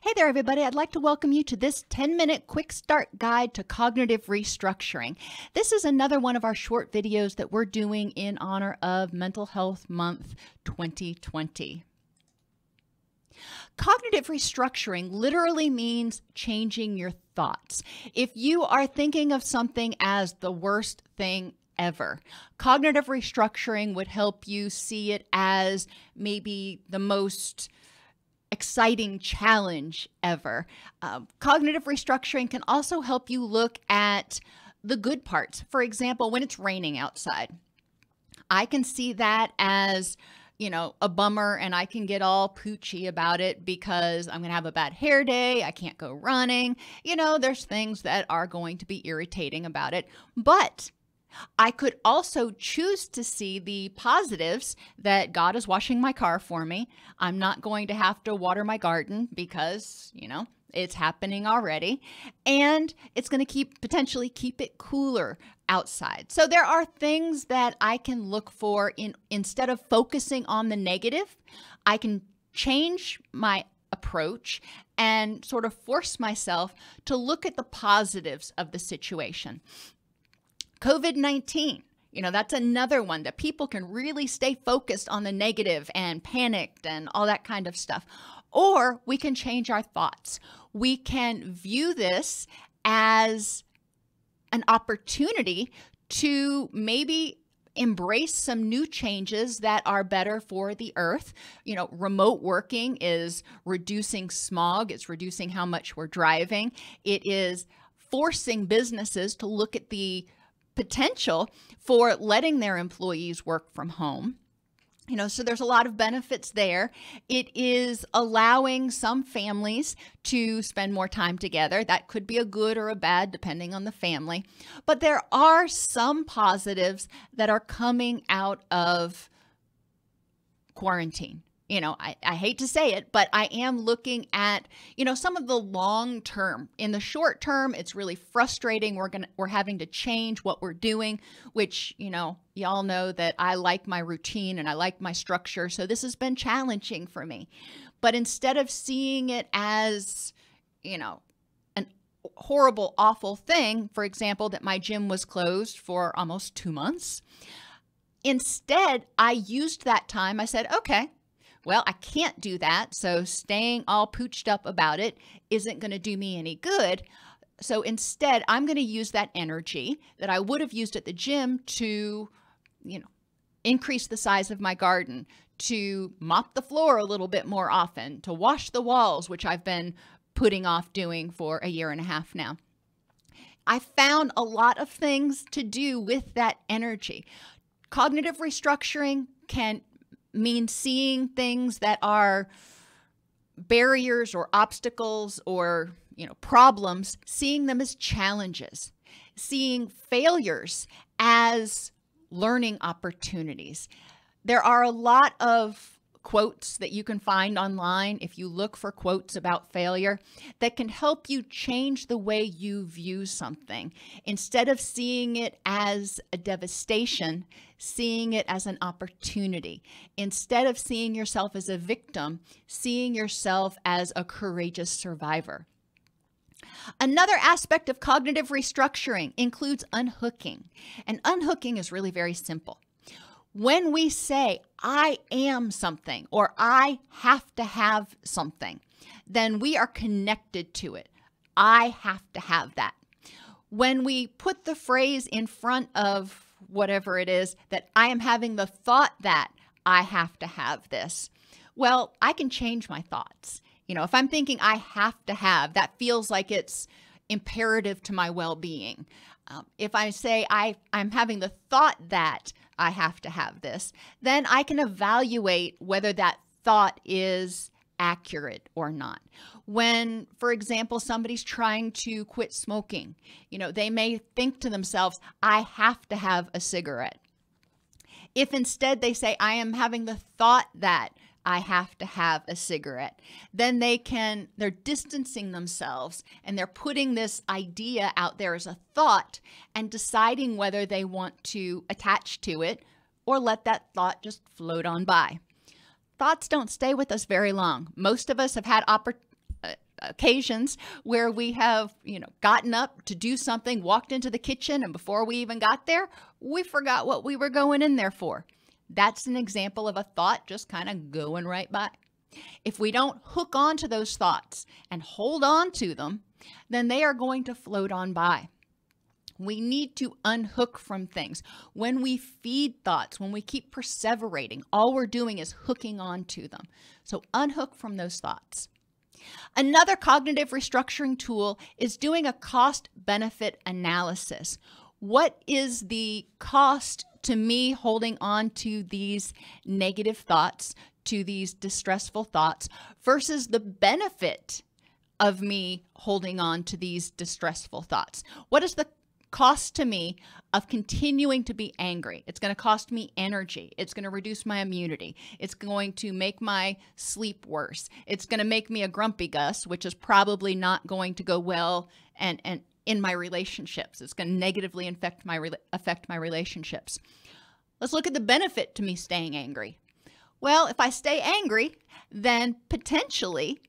Hey there, everybody. I'd like to welcome you to this 10-minute quick start guide to cognitive restructuring. This is another one of our short videos that we're doing in honor of Mental Health Month 2020. Cognitive restructuring literally means changing your thoughts. If you are thinking of something as the worst thing ever, cognitive restructuring would help you see it as maybe the most exciting challenge ever. Cognitive restructuring can also help you look at the good parts. For example, when it's raining outside, I can see that as, you know, a bummer, and I can get all poochy about it because I'm going to have a bad hair day. I can't go running. You know, there's things that are going to be irritating about it, but I could also choose to see the positives that God is washing my car for me. I'm not going to have to water my garden because, you know, it's happening already. And it's going to potentially keep it cooler outside. So there are things that I can look for instead of focusing on the negative. I can change my approach and sort of force myself to look at the positives of the situation. COVID-19, you know, that's another one that people can really stay focused on the negative and panicked and all that kind of stuff. Or we can change our thoughts. We can view this as an opportunity to maybe embrace some new changes that are better for the earth. You know, remote working is reducing smog. It's reducing how much we're driving. It is forcing businesses to look at the potential for letting their employees work from home. You know, so there's a lot of benefits there. It is allowing some families to spend more time together. That could be a good or a bad, depending on the family. But there are some positives that are coming out of quarantine. You know, I hate to say it, but I am looking at, you know, some of the long term. In the short term, it's really frustrating. We're having to change what we're doing, which, you know, y'all know that I like my routine and I like my structure. So this has been challenging for me. But instead of seeing it as, you know, an horrible, awful thing, for example, that my gym was closed for almost 2 months, instead, I used that time. I said, okay, well, I can't do that, so staying all pooched up about it isn't going to do me any good. So instead, I'm going to use that energy that I would have used at the gym to, you know, increase the size of my garden, to mop the floor a little bit more often, to wash the walls, which I've been putting off doing for a year and a half now. I found a lot of things to do with that energy. Cognitive restructuring can mean seeing things that are barriers or obstacles or, you know, problems, seeing them as challenges, seeing failures as learning opportunities. There are a lot of quotes that you can find online if you look for quotes about failure that can help you change the way you view something. Instead of seeing it as a devastation, seeing it as an opportunity. Instead of seeing yourself as a victim, seeing yourself as a courageous survivor. Another aspect of cognitive restructuring includes unhooking. And unhooking is really very simple. When we say, I am something, or I have to have something, then we are connected to it. I have to have that. When we put the phrase in front of whatever it is, that I am having the thought that I have to have this, well, I can change my thoughts. You know, if I'm thinking I have to have, that feels like it's imperative to my well-being. If I say I'm having the thought that I have to have this, then I can evaluate whether that thought is accurate or not. When, for example, somebody's trying to quit smoking, you know, they may think to themselves, I have to have a cigarette. If instead they say, I am having the thought that I have to have a cigarette, then they're distancing themselves and they're putting this idea out there as a thought and deciding whether they want to attach to it or let that thought just float on by. Thoughts don't stay with us very long. Most of us have had occasions where we have, gotten up to do something, walked into the kitchen, and before we even got there, we forgot what we were going in there for. That's an example of a thought just kind of going right by. If we don't hook onto those thoughts and hold on to them, then they are going to float on by. We need to unhook from things. When we feed thoughts, when we keep perseverating, all we're doing is hooking onto them. So unhook from those thoughts. Another cognitive restructuring tool is doing a cost-benefit analysis. What is the cost to me holding on to these negative thoughts, to these distressful thoughts, versus the benefit of me holding on to these distressful thoughts? What is the cost to me of continuing to be angry? It's going to cost me energy. It's going to reduce my immunity. It's going to make my sleep worse. It's going to make me a grumpy Gus, which is probably not going to go well and in my relationships. It's going to negatively affect my relationships. Let's look at the benefit to me staying angry. Well, if I stay angry, then potentially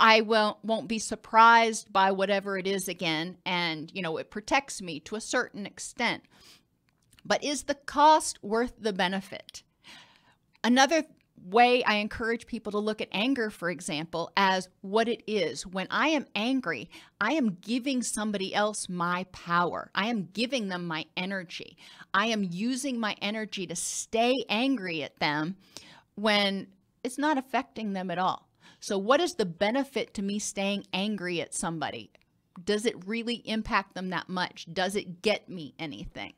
I won't be surprised by whatever it is again, and it protects me to a certain extent. But is the cost worth the benefit? Another way I encourage people to look at anger, for example, as what it is. When I am angry, I am giving somebody else my power. I am giving them my energy. I am using my energy to stay angry at them when it's not affecting them at all. So what is the benefit to me staying angry at somebody? Does it really impact them that much? Does it get me anything?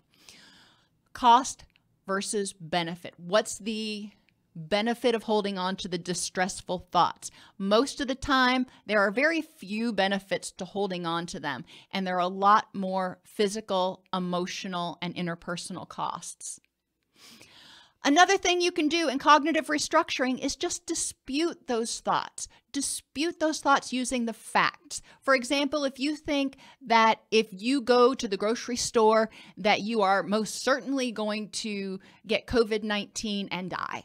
Cost versus benefit. What's the benefit of holding on to the distressful thoughts? Most of the time, there are very few benefits to holding on to them, and there are a lot more physical, emotional, and interpersonal costs. Another thing you can do in cognitive restructuring is just dispute those thoughts. Dispute those thoughts using the facts. For example, if you think that if you go to the grocery store that you are most certainly going to get COVID-19 and die.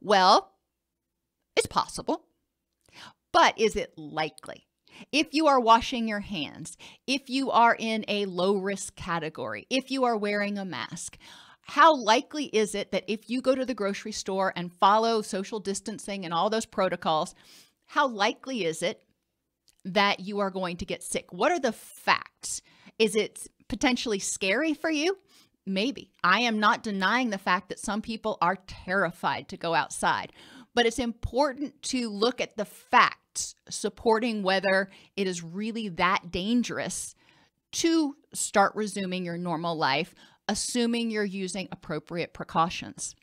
Well, it's possible, but is it likely? If you are washing your hands, if you are in a low-risk category, if you are wearing a mask, how likely is it that if you go to the grocery store and follow social distancing and all those protocols, how likely is it that you are going to get sick? What are the facts? Is it potentially scary for you? Maybe. I am not denying the fact that some people are terrified to go outside, but it's important to look at the facts supporting whether it is really that dangerous to start resuming your normal life, assuming you're using appropriate precautions.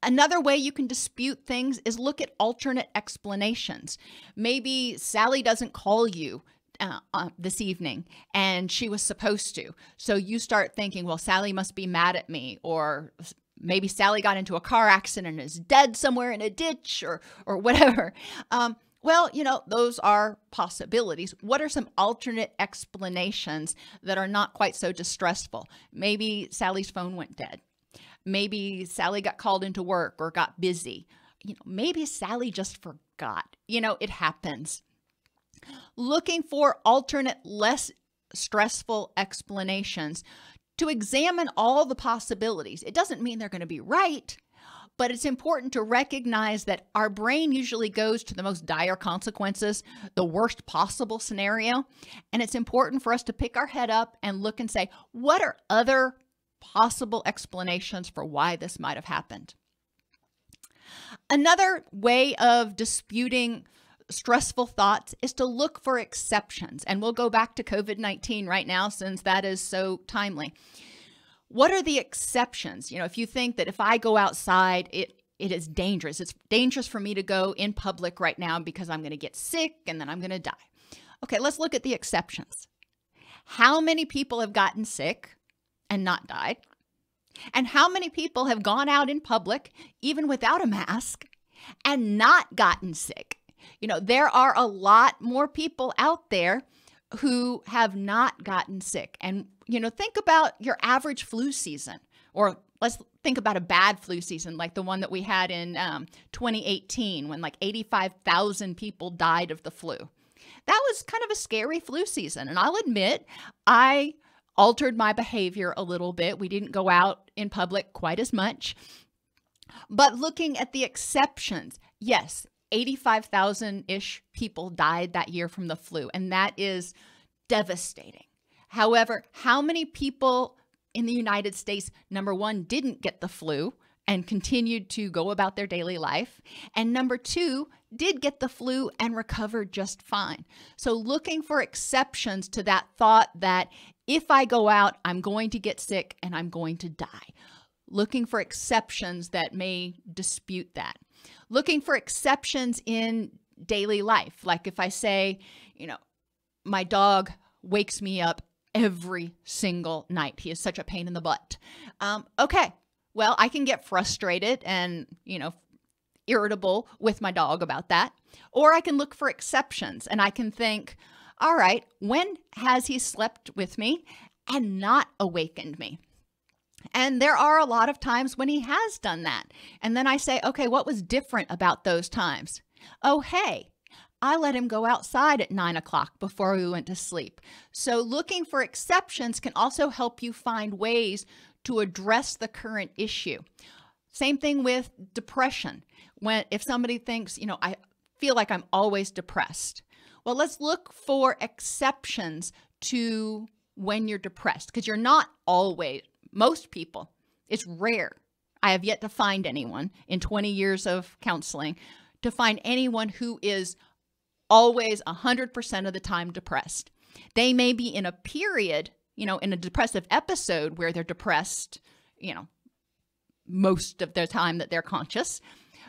Another way you can dispute things is look at alternate explanations. Maybe Sally doesn't call you this evening and she was supposed to. So you start thinking, well, Sally must be mad at me, or maybe Sally got into a car accident and is dead somewhere in a ditch, or whatever. Well, those are possibilities. What are some alternate explanations that are not quite so distressful? Maybe Sally's phone went dead. Maybe Sally got called into work or got busy. Maybe Sally just forgot. It happens. Looking for alternate, less stressful explanations to examine all the possibilities. It doesn't mean they're going to be right, but it's important to recognize that our brain usually goes to the most dire consequences, the worst possible scenario. And it's important for us to pick our head up and look and say, what are other possible explanations for why this might have happened? Another way of disputing stressful thoughts is to look for exceptions. And we'll go back to COVID-19 right now, since that is so timely. What are the exceptions? If you think that if I go outside, it is dangerous. It's dangerous for me to go in public right now because I'm going to get sick and then I'm going to die. Okay, let's look at the exceptions. How many people have gotten sick and not died? And how many people have gone out in public, even without a mask, and not gotten sick? There are a lot more people out there who have not gotten sick. And think about your average flu season or let's think about a bad flu season, like the one that we had in 2018, when like 85,000 people died of the flu. That was kind of a scary flu season. And I'll admit, I altered my behavior a little bit. We didn't go out in public quite as much. But looking at the exceptions, yes, 85,000-ish people died that year from the flu, and that is devastating. However, how many people in the United States, number one, didn't get the flu and continued to go about their daily life, and number two, did get the flu and recovered just fine? So looking for exceptions to that thought that if I go out, I'm going to get sick and I'm going to die. Looking for exceptions that may dispute that. Looking for exceptions in daily life. Like if I say, you know, my dog wakes me up every single night. He is such a pain in the butt. Okay, well, I can get frustrated and, you know, irritable with my dog about that. Or I can look for exceptions and I can think, all right, when has he slept with me and not awakened me? And there are a lot of times when he has done that. And then I say, okay, what was different about those times? Oh, hey, I let him go outside at 9 o'clock before we went to sleep. So looking for exceptions can also help you find ways to address the current issue. Same thing with depression. If somebody thinks, you know, I feel like I'm always depressed. Well, let's look for exceptions to when you're depressed, because you're not always. Most people, it's rare. I have yet to find anyone in 20 years of counseling to find anyone who is always 100% of the time depressed. They may be in a period, you know, in a depressive episode where they're depressed, you know, most of their time that they're conscious.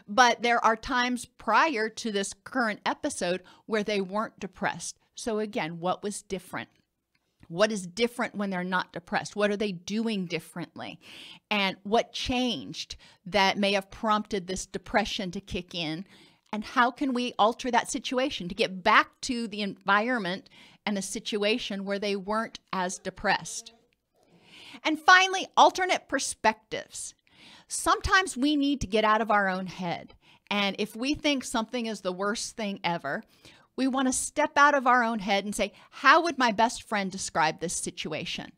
But there are times prior to this current episode where they weren't depressed. So again, what was different? What is different when they're not depressed? What are they doing differently? And what changed that may have prompted this depression to kick in? And how can we alter that situation to get back to the environment and the situation where they weren't as depressed? And finally, alternate perspectives. Sometimes we need to get out of our own head. And if we think something is the worst thing ever, we want to step out of our own head and say, how would my best friend describe this situation?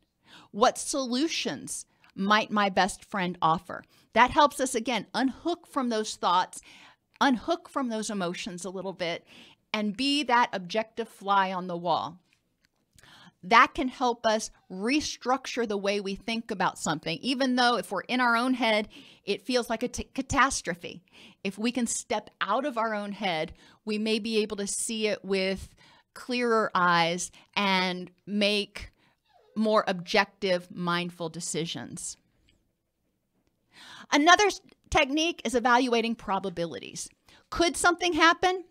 What solutions might my best friend offer? That helps us, again, unhook from those thoughts, unhook from those emotions a little bit, and be that objective fly on the wall. That can help us restructure the way we think about something, even though if we're in our own head, it feels like a catastrophe. If we can step out of our own head, we may be able to see it with clearer eyes and make more objective, mindful decisions. Another technique is evaluating probabilities. Could something happen?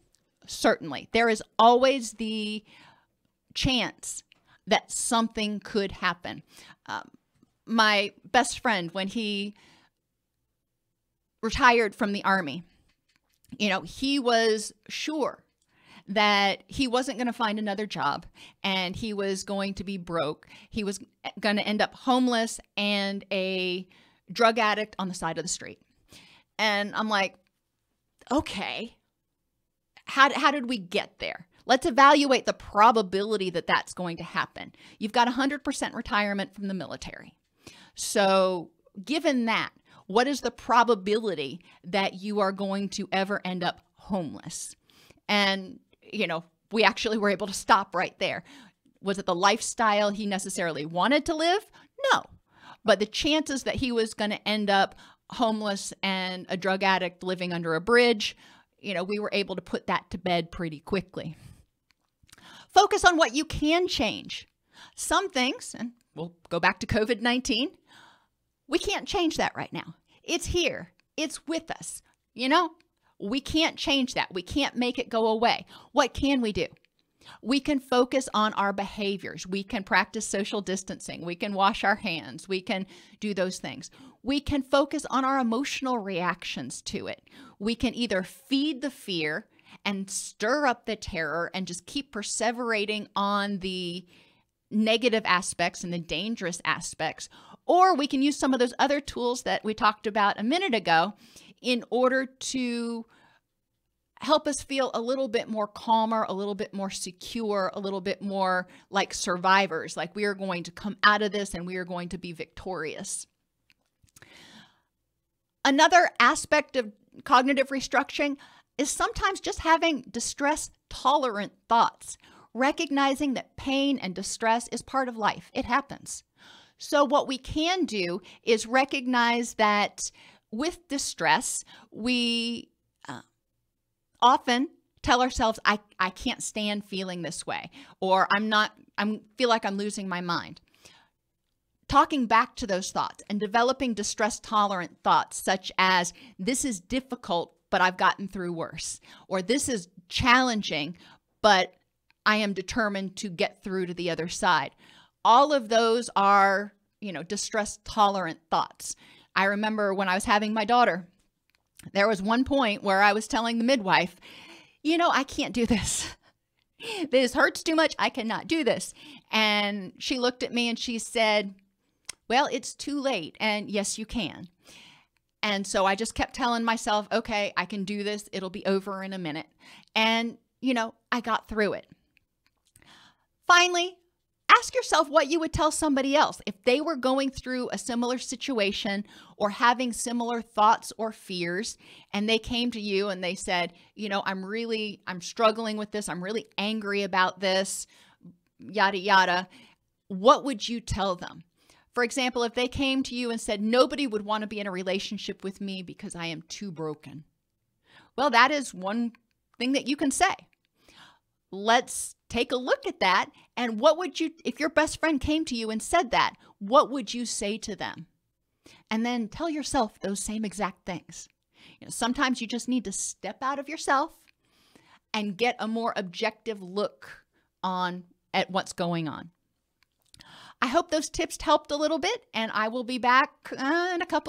Certainly. There is always the chance that something could happen. My best friend, when he retired from the Army, you know, he was sure that he wasn't going to find another job and he was going to be broke. He was going to end up homeless and a drug addict on the side of the street. And I'm like, okay, how did we get there? Let's evaluate the probability that that's going to happen. You've got 100% retirement from the military. So given that, what is the probability that you are going to ever end up homeless? And, you know, we actually were able to stop right there. Was it the lifestyle he necessarily wanted to live? No. But the chances that he was going to end up homeless and a drug addict living under a bridge, you know, we were able to put that to bed pretty quickly. Focus on what you can change. Some things, and we'll go back to COVID-19, we can't change that right now. It's here. It's with us. You know, we can't change that. We can't make it go away. What can we do? We can focus on our behaviors. We can practice social distancing. We can wash our hands. We can do those things. We can focus on our emotional reactions to it. We can either feed the fear and stir up the terror and just keep perseverating on the negative aspects and the dangerous aspects, Or we can use some of those other tools that we talked about a minute ago in order to help us feel a little bit more calmer, a little bit more secure, a little bit more like survivors, like we are going to come out of this and we are going to be victorious. Another aspect of cognitive restructuring is sometimes just having distress-tolerant thoughts, recognizing that pain and distress is part of life. It happens. So what we can do is recognize that with distress, we often tell ourselves, I can't stand feeling this way, or I feel like I'm losing my mind. Talking back to those thoughts and developing distress-tolerant thoughts such as, this is difficult, but I've gotten through worse, or this is challenging, but I am determined to get through to the other side. All of those are, you know, distress-tolerant thoughts. I remember when I was having my daughter, there was one point where I was telling the midwife, you know, I can't do this. This hurts too much. I cannot do this. And she looked at me and she said, well, it's too late. And yes, you can. And so I just kept telling myself, okay, I can do this. It'll be over in a minute. And, you know, I got through it. Finally, ask yourself what you would tell somebody else if they were going through a similar situation or having similar thoughts or fears, and they came to you and they said, you know, I'm struggling with this. I'm really angry about this, yada, yada. What would you tell them? For example, if they came to you and said, nobody would want to be in a relationship with me because I am too broken. Well, that is one thing that you can say. Let's take a look at that. And what would you, if your best friend came to you and said that, what would you say to them? And then tell yourself those same exact things. You know, sometimes you just need to step out of yourself and get a more objective look at what's going on. I hope those tips helped a little bit, and I will be back in a couple